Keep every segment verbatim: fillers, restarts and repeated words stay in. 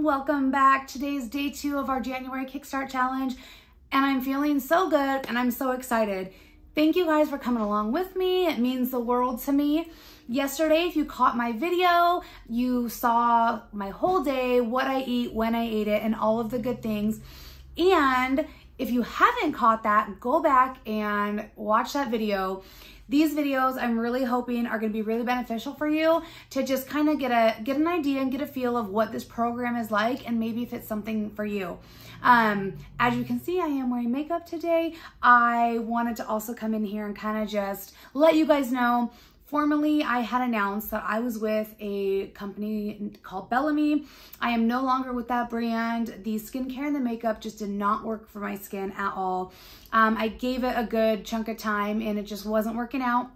Welcome back. Today's day two of our January Kickstart Challenge, and I'm feeling so good and I'm so excited. Thank you guys for coming along with me. It means the world to me. Yesterday, if you caught my video, you saw my whole day, what I eat, when I ate it, and all of the good things. And if you haven't caught that, go back and watch that video. These videos I'm really hoping are gonna be really beneficial for you to just kind of get a get an idea and get a feel of what this program is like and maybe if it's something for you. Um, as you can see, I am wearing makeup today. I wanted to also come in here and kind of just let you guys know, formally I had announced that I was with a company called Bellamy. I am no longer with that brand. The skincare and the makeup just did not work for my skin at all. Um, I gave it a good chunk of time and it just wasn't working out.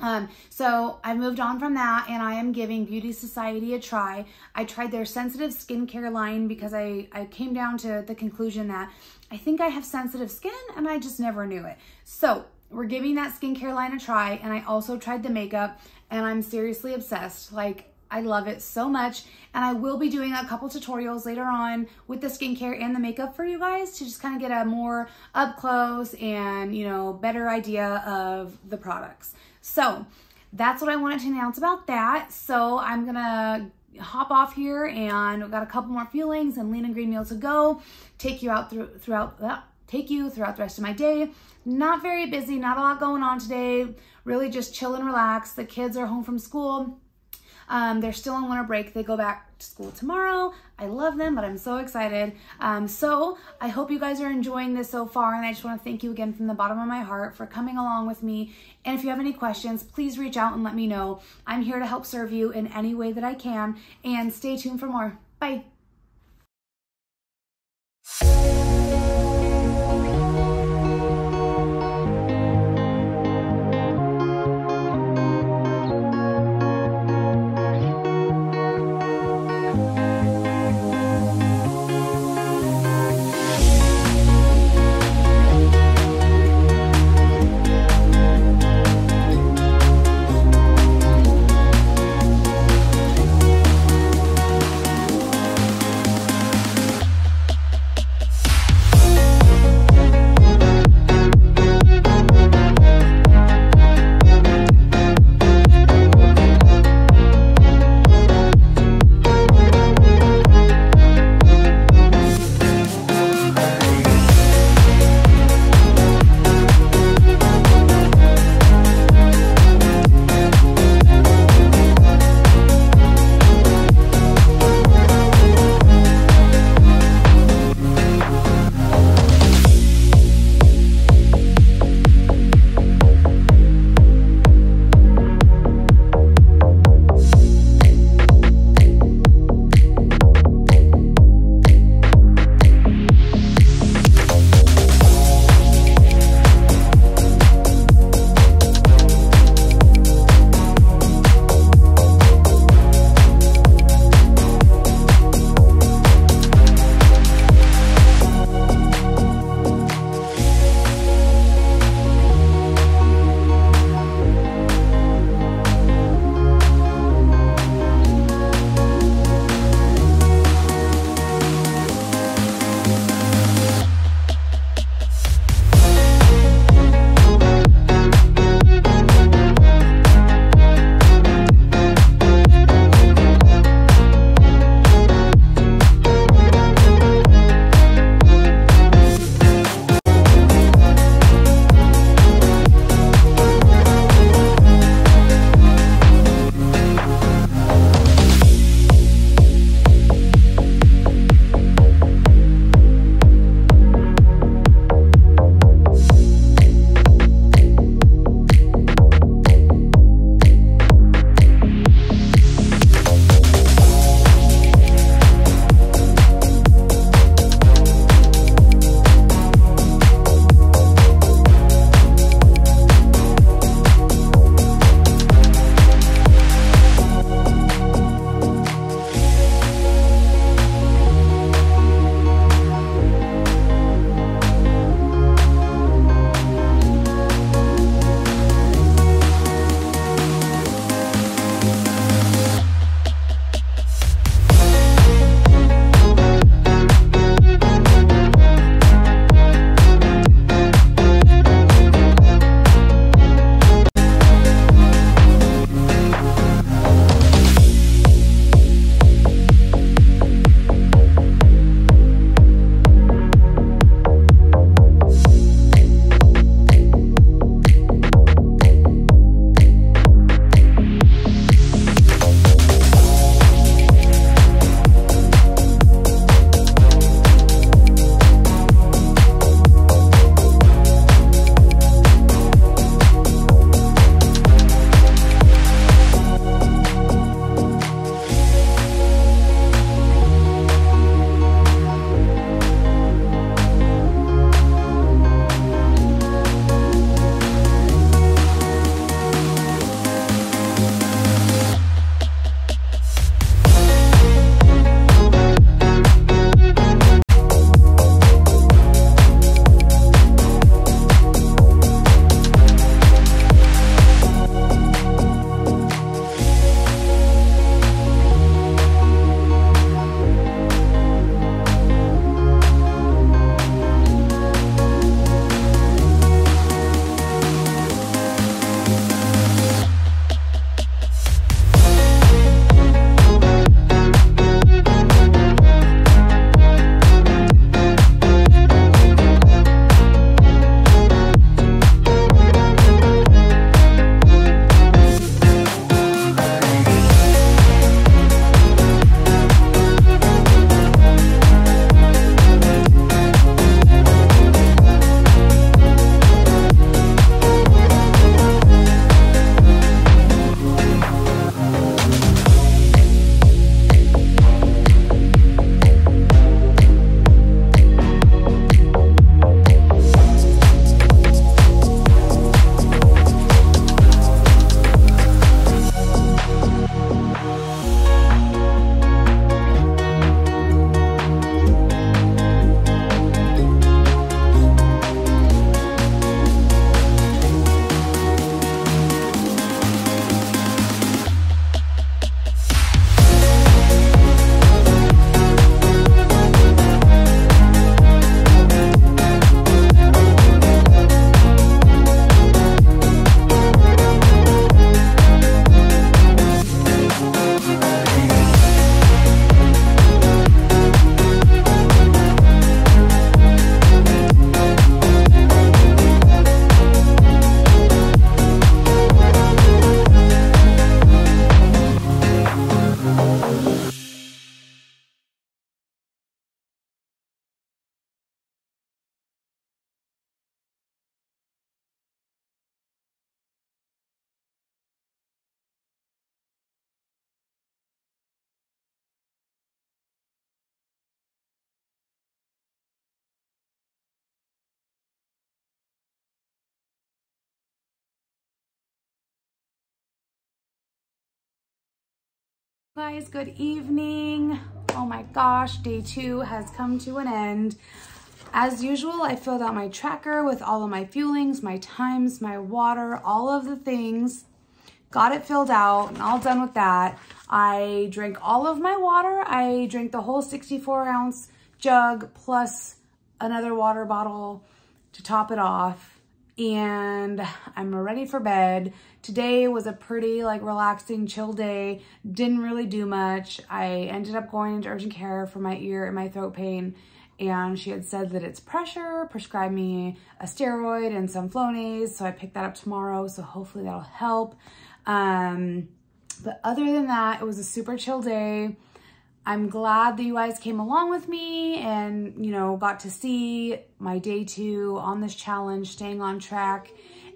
Um, so I moved on from that and I am giving Beauty Society a try. I tried their sensitive skincare line because I, I came down to the conclusion that I think I have sensitive skin and I just never knew it. So we're giving that skincare line a try, and I also tried the makeup, and I'm seriously obsessed. Like, I love it so much, and I will be doing a couple tutorials later on with the skincare and the makeup for you guys to just kind of get a more up close and, you know, better idea of the products. So that's what I wanted to announce about that. So I'm gonna hop off here, and I've got a couple more feelings and lean and green meal to go. Take you out through throughout that. Take you throughout the rest of my day. Not very busy, not a lot going on today. Really just chill and relax. The kids are home from school. Um, they're still on winter break. They go back to school tomorrow. I love them, but I'm so excited. Um, so I hope you guys are enjoying this so far. And I just want to thank you again from the bottom of my heart for coming along with me. And if you have any questions, please reach out and let me know. I'm here to help serve you in any way that I can. And stay tuned for more. Bye. Guys, good evening. Oh my gosh, day two has come to an end. As usual, I filled out my tracker with all of my fuelings, my times, my water, all of the things. Got it filled out and all done with that. I drank all of my water. I drank the whole sixty-four ounce jug plus another water bottle to top it off. And I'm ready for bed. Today was a pretty like relaxing, chill day. Didn't really do much. I ended up going into urgent care for my ear and my throat pain. And she had said that it's pressure, prescribed me a steroid and some Flonase. So I picked that up tomorrow. So hopefully that'll help. Um, but other than that, it was a super chill day. I'm glad that you guys came along with me and, you know, got to see my day two on this challenge, staying on track.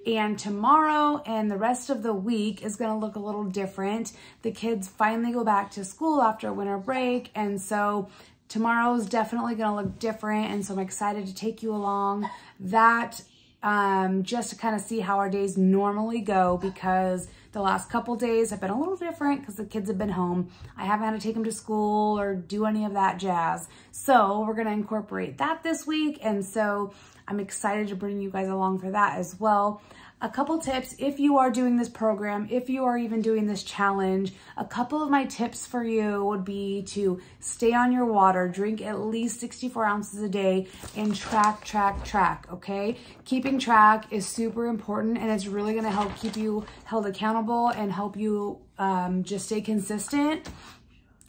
And tomorrow and the rest of the week is gonna look a little different. The kids finally go back to school after winter break. And so tomorrow is definitely gonna look different. And so I'm excited to take you along that um, just to kind of see how our days normally go, because the last couple days have been a little different because the kids have been home. I haven't had to take them to school or do any of that jazz. So we're gonna incorporate that this week. And so I'm excited to bring you guys along for that as well. A couple tips, if you are doing this program, if you are even doing this challenge, a couple of my tips for you would be to stay on your water, drink at least sixty-four ounces a day, and track, track, track, okay? Keeping track is super important, and it's really gonna help keep you held accountable and help you um, just stay consistent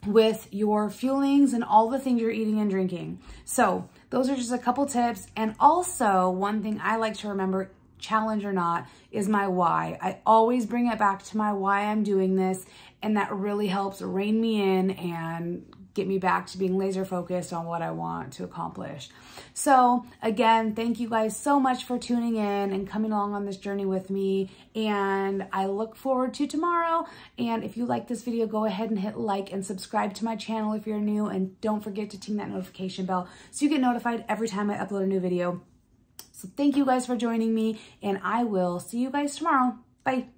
with your fuelings and all the things you're eating and drinking. So those are just a couple tips. And also, one thing I like to remember, challenge or not, is my why. I always bring it back to my why I'm doing this, and that really helps rein me in and get me back to being laser focused on what I want to accomplish. So again, thank you guys so much for tuning in and coming along on this journey with me, and I look forward to tomorrow. And if you like this video, go ahead and hit like and subscribe to my channel if you're new, and don't forget to ting that notification bell so you get notified every time I upload a new video. So thank you guys for joining me, and I will see you guys tomorrow. Bye.